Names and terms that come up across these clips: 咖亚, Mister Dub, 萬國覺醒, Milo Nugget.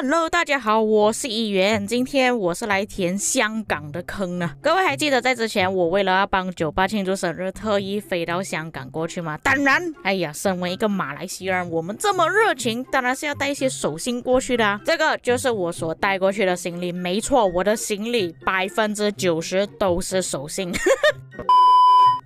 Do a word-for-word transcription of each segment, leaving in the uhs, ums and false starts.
Hello， 大家好，我是一元，今天我是来填香港的坑呢。各位还记得在之前我为了要帮九八庆祝生日，特意飞到香港过去吗？当然，哎呀，身为一个马来西亚人，我们这么热情，当然是要带一些手信过去的啊。这个就是我所带过去的行李，没错，我的行李百分之九十都是手信。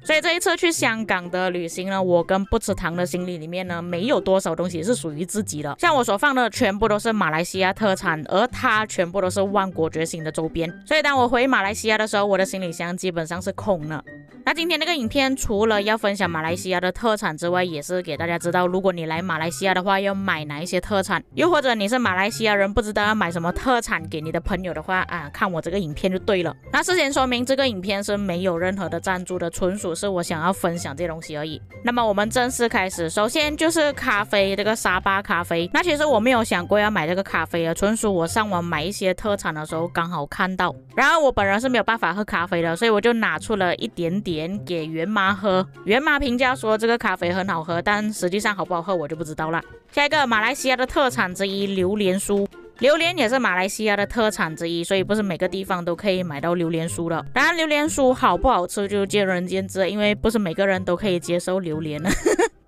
所以这一次去香港的旅行呢，我跟不吃糖的行李里面呢，没有多少东西是属于自己的。像我所放的全部都是马来西亚特产，而它全部都是万国觉醒的周边。所以当我回马来西亚的时候，我的行李箱基本上是空了。那今天这个影片除了要分享马来西亚的特产之外，也是给大家知道，如果你来马来西亚的话，要买哪一些特产，又或者你是马来西亚人不知道要买什么特产给你的朋友的话啊，看我这个影片就对了。那事先说明，这个影片是没有任何的赞助的，纯属是我想要分享这些东西而已。那么我们正式开始，首先就是咖啡，这个沙巴咖啡。那其实我没有想过要买这个咖啡的，纯属我上网买一些特产的时候刚好看到。然后我本人是没有办法喝咖啡的，所以我就拿出了一点点给袁妈喝。袁妈评价说这个咖啡很好喝，但实际上好不好喝我就不知道了。下一个马来西亚的特产之一，榴莲酥。榴莲也是马来西亚的特产之一，所以不是每个地方都可以买到榴莲酥的。当然，榴莲酥好不好吃就见仁见智，因为不是每个人都可以接受榴莲。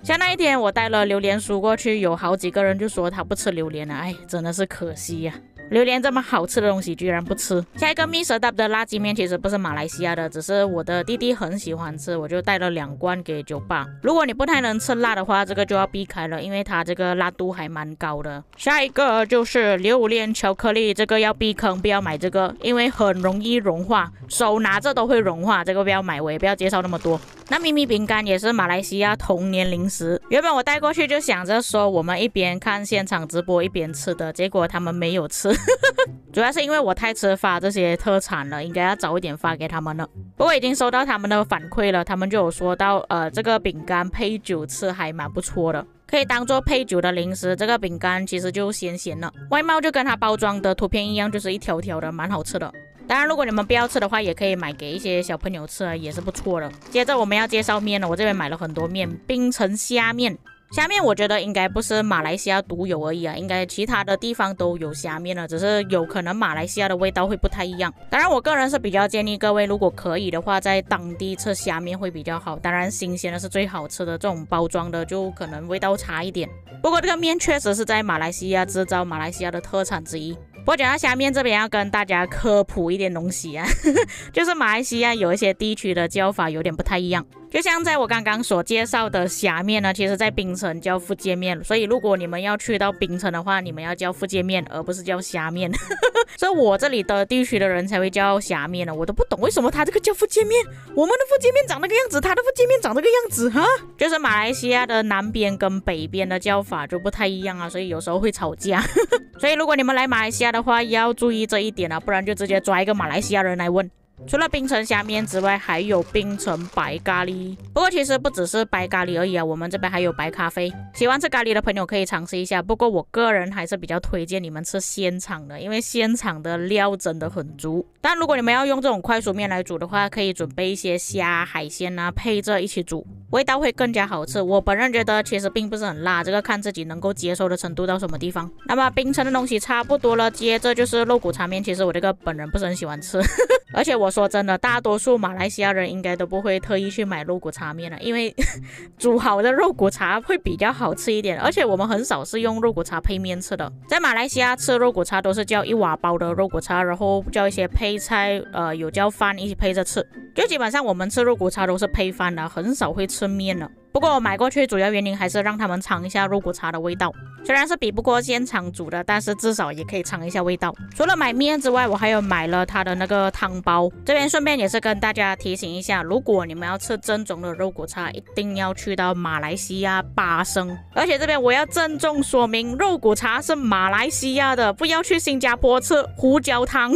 像那一天我带了榴莲酥过去，有好几个人就说他不吃榴莲了，哎，真的是可惜呀、啊。榴莲这么好吃的东西居然不吃。下一个 Mister Dub 的辣鸡面其实不是马来西亚的，只是我的弟弟很喜欢吃，我就带了两罐给酒吧。如果你不太能吃辣的话，这个就要避开了，因为它这个辣度还蛮高的。下一个就是榴莲巧克力，这个要避坑，不要买这个，因为很容易融化，手拿着都会融化，这个不要买，我也不要介绍那么多。那秘密饼干也是马来西亚童年零食，原本我带过去就想着说我们一边看现场直播一边吃的，结果他们没有吃。主要是因为我太迟发这些特产了，应该要早一点发给他们了。不过已经收到他们的反馈了，他们就有说到，呃，这个饼干配酒吃还蛮不错的，可以当做配酒的零食。这个饼干其实就咸咸了，外貌就跟它包装的图片一样，就是一条条的，蛮好吃的。当然，如果你们不要吃的话，也可以买给一些小朋友吃，也是不错的。接着我们要介绍面了，我这边买了很多面，冰城虾面。虾面我觉得应该不是马来西亚独有而已啊，应该其他的地方都有虾面了，只是有可能马来西亚的味道会不太一样。当然，我个人是比较建议各位，如果可以的话，在当地吃虾面会比较好。当然，新鲜的是最好吃的，这种包装的就可能味道差一点。不过这个面确实是在马来西亚制造，马来西亚的特产之一。不过讲到虾面这边要跟大家科普一点东西啊，就是马来西亚有一些地区的叫法有点不太一样，就像在我刚刚所介绍的虾面呢，其实在槟城叫福建面，所以如果你们要去到槟城的话，你们要叫福建面而不是叫虾面。所以我这里的地区的人才会叫虾面呢，我都不懂为什么他这个叫福建面，我们的福建面长那个样子，他的福建面长那个样子哈，就是马来西亚的南边跟北边的叫法就不太一样啊，所以有时候会吵架。所以如果你们来马来西亚的话，要注意这一点啊，不然就直接抓一个马来西亚人来问。除了槟城虾面之外，还有槟城白咖喱。不过其实不只是白咖喱而已啊，我们这边还有白咖啡。喜欢吃咖喱的朋友可以尝试一下，不过我个人还是比较推荐你们吃现场的，因为现场的料真的很足。但如果你们要用这种快熟面来煮的话，可以准备一些虾、海鲜啊，配着一起煮，味道会更加好吃。我本人觉得其实并不是很辣，这个看自己能够接受的程度到什么地方。那么槟城的东西差不多了，接着就是肉骨茶面。其实我这个本人不是很喜欢吃，而且我我说真的，大多数马来西亚人应该都不会特意去买肉骨茶面了，因为煮好的肉骨茶会比较好吃一点，而且我们很少是用肉骨茶配面吃的。在马来西亚吃肉骨茶都是叫一瓦煲的肉骨茶，然后叫一些配菜，呃，有叫饭一起配着吃，就基本上我们吃肉骨茶都是配饭的，很少会吃面的。不过我买过去主要原因还是让他们尝一下肉骨茶的味道，虽然是比不过现场煮的，但是至少也可以尝一下味道。除了买面之外，我还有买了它的那个汤包。这边顺便也是跟大家提醒一下，如果你们要吃正宗的肉骨茶，一定要去到马来西亚巴生。而且这边我要郑重说明，肉骨茶是马来西亚的，不要去新加坡吃胡椒汤。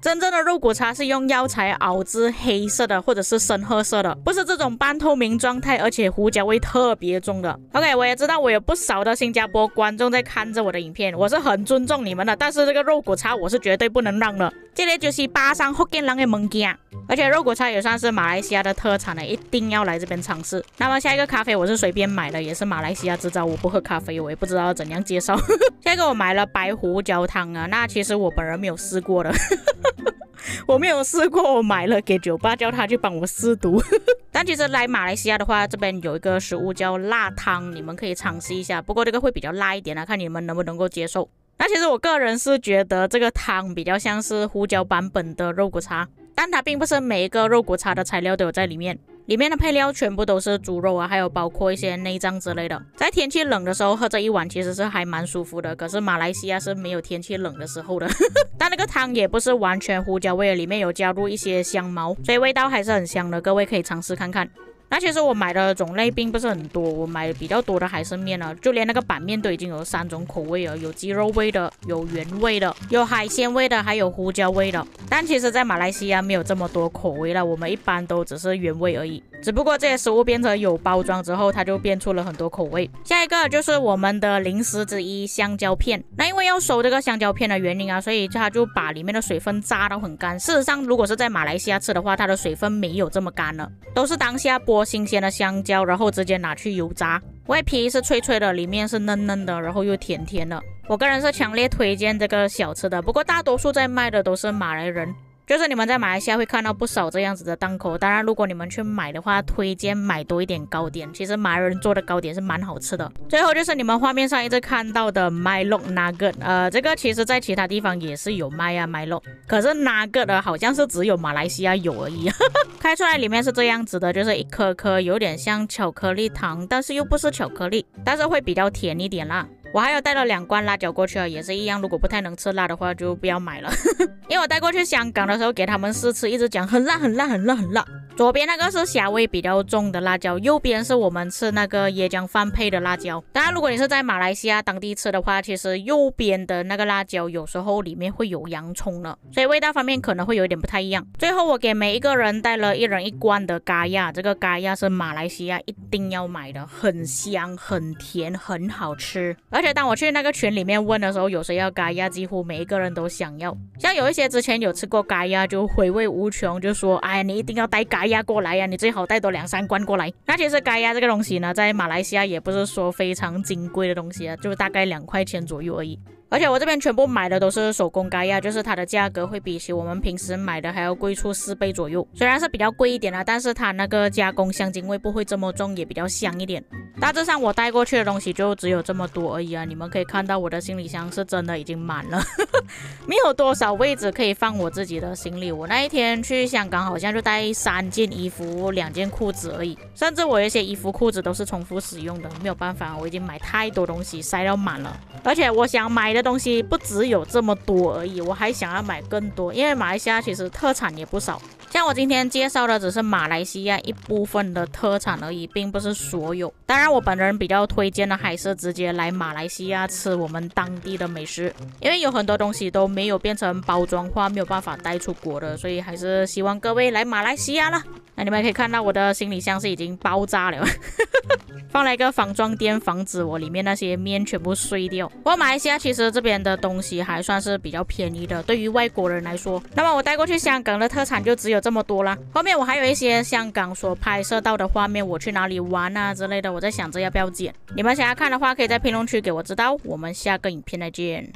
真正的肉骨茶是用药材熬制黑色的或者是深褐色的，不是这种半透明状态，而且胡椒味特别重的。OK， 我也知道我有不少的新加坡观众在看着我的影片，我是很尊重你们的，但是这个肉骨茶我是绝对不能让的。这里就是巴生福建人的物件，而且肉骨茶也算是马来西亚的特产了，一定要来这边尝试。那么下一个咖啡我是随便买的，也是马来西亚制造，我不喝咖啡，我也不知道怎样介绍。下一个我买了白胡椒汤啊，那其实我本人没有试过的。我没有试过，我买了给酒吧叫他去帮我试毒。但其实来马来西亚的话，这边有一个食物叫辣汤，你们可以尝试一下，不过这个会比较辣一点啊，看你们能不能够接受。那其实我个人是觉得这个汤比较像是胡椒版本的肉骨茶，但它并不是每一个肉骨茶的材料都有在里面。里面的配料全部都是猪肉啊，还有包括一些内脏之类的。在天气冷的时候喝这一碗其实是还蛮舒服的，可是马来西亚是没有天气冷的时候的。但那个汤也不是完全胡椒味，里面有加入一些香茅，所以味道还是很香的，各位可以尝试看看。那其实我买的种类并不是很多，我买比较多的还是面了，就连那个板面都已经有三种口味了，有鸡肉味的，有原味的，有海鲜味的，还有胡椒味的。但其实在马来西亚没有这么多口味了，我们一般都只是原味而已，只不过这些食物变成有包装之后，它就变出了很多口味。下一个就是我们的零食之一香蕉片，那因为要收这个香蕉片的原因啊，所以它就把里面的水分榨到很干。事实上如果是在马来西亚吃的话，它的水分没有这么干了，都是当下剥新鲜的香蕉，然后直接拿去油炸，外皮是脆脆的，里面是嫩嫩的，然后又甜甜的。我个人是强烈推荐这个小吃的，不过大多数在卖的都是马来人，就是你们在马来西亚会看到不少这样子的档口。当然如果你们去买的话，推荐买多一点糕点，其实马来人做的糕点是蛮好吃的。最后就是你们画面上一直看到的 Milo Nugget， 呃，这个其实在其他地方也是有卖啊 Milo， 可是 Nugget 的好像是只有马来西亚有而已。开出来里面是这样子的，就是一颗颗有点像巧克力糖，但是又不是巧克力，但是会比较甜一点啦。我还有带了两罐辣椒过去啊，也是一样，如果不太能吃辣的话就不要买了。因为我带过去香港的时候给他们试吃，一直讲很辣很辣很辣很辣。左边那个是虾味比较重的辣椒，右边是我们吃那个椰浆饭配的辣椒。当然如果你是在马来西亚当地吃的话，其实右边的那个辣椒有时候里面会有洋葱了，所以味道方面可能会有点不太一样。最后我给每一个人带了一人一罐的咖亚，这个咖亚是马来西亚一定要买的，很香很甜很好吃。而且当我去那个群里面问的时候，有谁要咖亚，几乎每一个人都想要。像有一些之前有吃过咖亚就回味无穷，就说哎呀，你一定要带咖亚过来呀、啊，你最好带多两三罐过来。那其实咖亚这个东西呢，在马来西亚也不是说非常金贵的东西啊，就大概两块钱左右而已。而且我这边全部买的都是手工咖亚，就是它的价格会比起我们平时买的还要贵出四倍左右，虽然是比较贵一点啦，但是它那个加工香精味不会这么重，也比较香一点。大致上我带过去的东西就只有这么多而已啊，你们可以看到我的行李箱是真的已经满了，没有多少位置可以放我自己的行李。我那一天去香港好像就带三件衣服两件裤子而已，甚至我有一些衣服裤子都是重复使用的，没有办法，我已经买太多东西塞到满了。而且我想买的东西不只有这么多而已，我还想要买更多，因为马来西亚其实特产也不少。像我今天介绍的只是马来西亚一部分的特产而已，并不是所有。当然我本人比较推荐的还是直接来马来西亚吃我们当地的美食，因为有很多东西都没有变成包装化，没有办法带出国的，所以还是希望各位来马来西亚啦。那你们可以看到我的行李箱是已经爆炸了。放了一个防撞垫防止我里面那些面全部碎掉。不过马来西亚其实这边的东西还算是比较便宜的，对于外国人来说。那么我带过去香港的特产就只有这么多啦。后面我还有一些香港所拍摄到的画面，我去哪里玩啊之类的，我在想着要不要剪。你们想要看的话可以在评论区给我知道，我们下个影片再见。